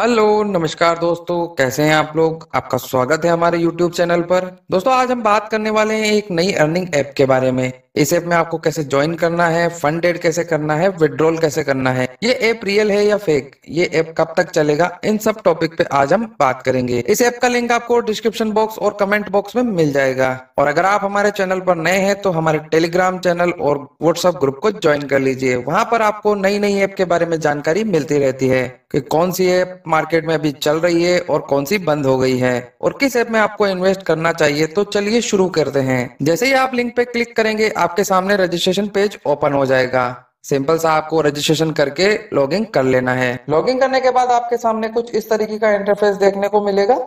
Hello नमस्कार दोस्तों, कैसे हैं आप लोग। आपका स्वागत है हमारे YouTube चैनल पर। दोस्तों आज हम बात करने वाले हैं एक नई अर्निंग ऐप के बारे में। इस ऐप में आपको कैसे ज्वाइन करना है, फंड ऐड कैसे करना है, विड्रॉल कैसे करना है, ये ऐप रियल है या फेक, ये ऐप कब तक चलेगा, इन सब टॉपिक पे आज हम बात करेंगे। इस ऐप का लिंक आपको डिस्क्रिप्शन बॉक्स और कमेंट बॉक्स में मिल जाएगा। और अगर आप हमारे चैनल पर नए हैं तो हमारे टेलीग्राम चैनल और व्हाट्सएप ग्रुप को ज्वाइन कर लीजिए। वहाँ पर आपको नई नई ऐप के बारे में जानकारी मिलती रहती है कि कौन सी ऐप मार्केट में अभी चल रही है और कौन सी बंद हो गई है और किस ऐप में आपको इन्वेस्ट करना चाहिए। तो चलिए शुरू करते हैं। जैसे ही आप लिंक पे क्लिक करेंगे आपके सामने रजिस्ट्रेशन पेज ओपन हो जाएगा। सिंपल सा आपको रजिस्ट्रेशन करके लॉगिन कर लेना है। लॉगिन करने के बाद आपके सामने कुछ इस तरीके का इंटरफेस देखने को मिलेगा।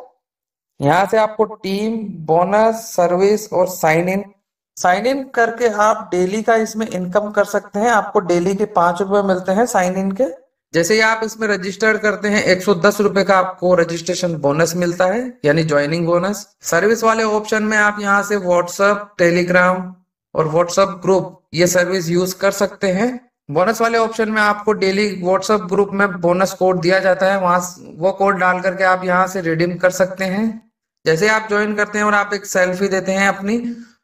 यहाँ से आपको टीम, बोनस, सर्विस और साइन इन करके आप डेली का इसमें इनकम कर सकते हैं। आपको डेली के 5 रुपए मिलते हैं साइन इन के। जैसे ही आप इसमें रजिस्टर करते हैं 110 रुपए का आपको रजिस्ट्रेशन बोनस मिलता है, यानी ज्वाइनिंग बोनस। सर्विस वाले ऑप्शन में आप यहाँ से व्हाट्सएप, टेलीग्राम और व्हाट्सएप ग्रुप ये सर्विस यूज कर सकते हैं। बोनस वाले ऑप्शन में आपको डेली व्हाट्सएप ग्रुप में बोनस कोड दिया जाता है, वहाँ वो कोड डाल करके आप यहाँ से रिडीम कर सकते हैं। जैसे आप ज्वाइन करते हैं और आप एक सेल्फी देते हैं अपनी,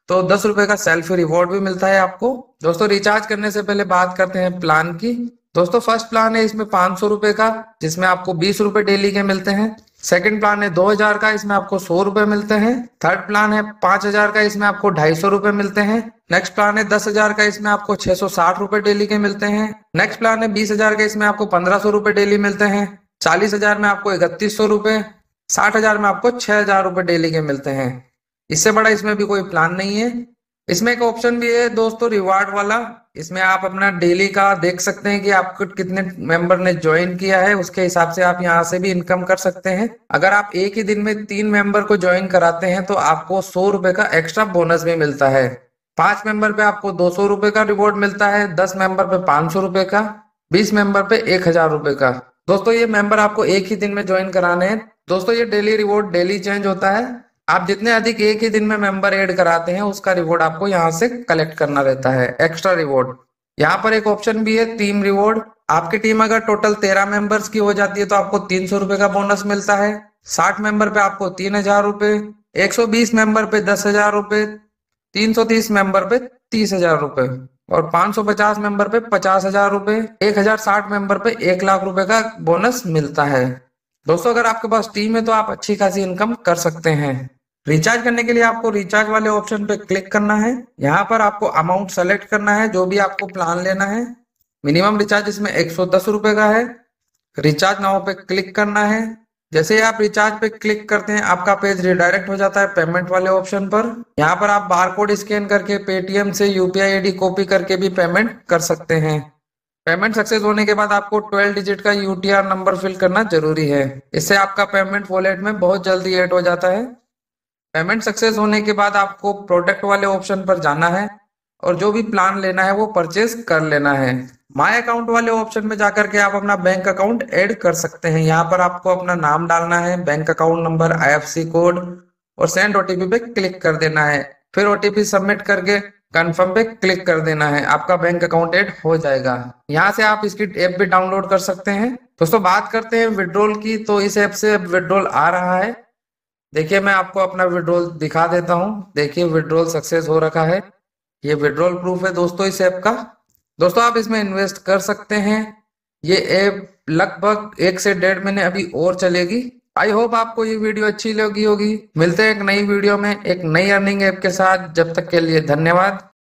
तो 10 रुपए का सेल्फी रिवॉर्ड भी मिलता है आपको। दोस्तों रिचार्ज करने से पहले बात करते हैं प्लान की। दोस्तों फर्स्ट प्लान है इसमें 500 रुपए का, जिसमें आपको 20 रुपए डेली के मिलते हैं। सेकंड प्लान है 2000 का, इसमें आपको 100 रुपए मिलते हैं। थर्ड प्लान है 5000 का, इसमें आपको 250 रुपए मिलते हैं। नेक्स्ट प्लान है 10,000 का, इसमें आपको 660 रुपए डेली के मिलते हैं। नेक्स्ट प्लान है 20,000 का, इसमें आपको 1500 रुपए डेली मिलते हैं। 40,000 में आपको 3100 रुपए, 60,000 में आपको 6000 रुपए डेली के मिलते हैं। इससे बड़ा इसमें भी कोई प्लान नहीं है। इसमें एक ऑप्शन भी है दोस्तों रिवार्ड वाला, इसमें आप अपना डेली का देख सकते हैं कि आपको कितने मेंबर ने ज्वाइन किया है, उसके हिसाब से आप यहां से भी इनकम कर सकते हैं। अगर आप एक ही दिन में 3 मेंबर को ज्वाइन कराते हैं तो आपको 100 रुपए का एक्स्ट्रा बोनस भी मिलता है। 5 मेंबर पे आपको 200 रुपए का रिवॉर्ड मिलता है, 10 मेंबर पे 500 रुपए का, 20 मेंबर पे 1000 रुपए का। दोस्तों ये मेंबर आपको एक ही दिन में ज्वाइन कराने हैं। दोस्तों ये डेली रिवॉर्ड डेली चेंज होता है। आप जितने अधिक एक ही दिन में मेंबर ऐड कराते हैं उसका रिवॉर्ड आपको यहाँ से कलेक्ट करना रहता है, एक्स्ट्रा रिवॉर्ड। यहाँ पर एक ऑप्शन भी है टीम रिवॉर्ड। आपकी टीम अगर टोटल 13 मेंबर्स की हो जाती है तो आपको 300 रुपए का बोनस मिलता है। 60 मेंबर पे आपको 3000 रुपए, 120 मेंबर पे 10,000 रुपए, 330 मेंबर पे 30,000 रुपए और 550 मेंबर पे 50,000 रुपए, 1060 मेंबर पे 1,00,000 रुपए का बोनस मिलता है। दोस्तों अगर आपके पास टीम है तो आप अच्छी खासी इनकम कर सकते हैं। रिचार्ज करने के लिए आपको रिचार्ज वाले ऑप्शन पे क्लिक करना है। यहाँ पर आपको अमाउंट सेलेक्ट करना है जो भी आपको प्लान लेना है। मिनिमम रिचार्ज इसमें 110 रुपए का है। रिचार्ज नाउ पे क्लिक करना है। जैसे ही आप रिचार्ज पे क्लिक करते हैं आपका पेज रिडायरेक्ट हो जाता है पेमेंट वाले ऑप्शन पर। यहाँ पर आप बारकोड स्कैन करके पेटीएम से UPI ID कॉपी करके भी पेमेंट कर सकते हैं। पेमेंट सक्सेस होने के बाद आपको 12 डिजिट का UTR नंबर फिल करना जरूरी है, इससे आपका पेमेंट वॉलेट में बहुत जल्दी ऐड हो जाता है। पेमेंट सक्सेस होने के बाद आपको प्रोडक्ट वाले ऑप्शन पर जाना है और जो भी प्लान लेना है वो परचेज कर लेना है। माय अकाउंट वाले ऑप्शन में जाकर के आप अपना बैंक अकाउंट ऐड कर सकते हैं। यहाँ पर आपको अपना नाम डालना है, bank account number, IFSC code और सेंड OTP पे क्लिक कर देना है। फिर OTP सबमिट करके कन्फर्म पे क्लिक कर देना है, आपका बैंक अकाउंट ऐड हो जाएगा। यहाँ से आप इसकी ऐप भी डाउनलोड कर सकते हैं। दोस्तों बात करते हैं विड्रॉल की, तो इस ऐप से विड्रॉल आ रहा है। देखिए मैं आपको अपना विड्रॉल दिखा देता हूँ। देखिए विड्रॉल सक्सेस हो रखा है, ये विड्रॉल प्रूफ है दोस्तों इस ऐप का। दोस्तों आप इसमें इन्वेस्ट कर सकते हैं। ये ऐप लगभग 1 से 1.5 महीने अभी और चलेगी। आई होप आपको ये वीडियो अच्छी लगी होगी। मिलते हैं एक नई वीडियो में एक नई अर्निंग ऐप के साथ। जब तक के लिए धन्यवाद।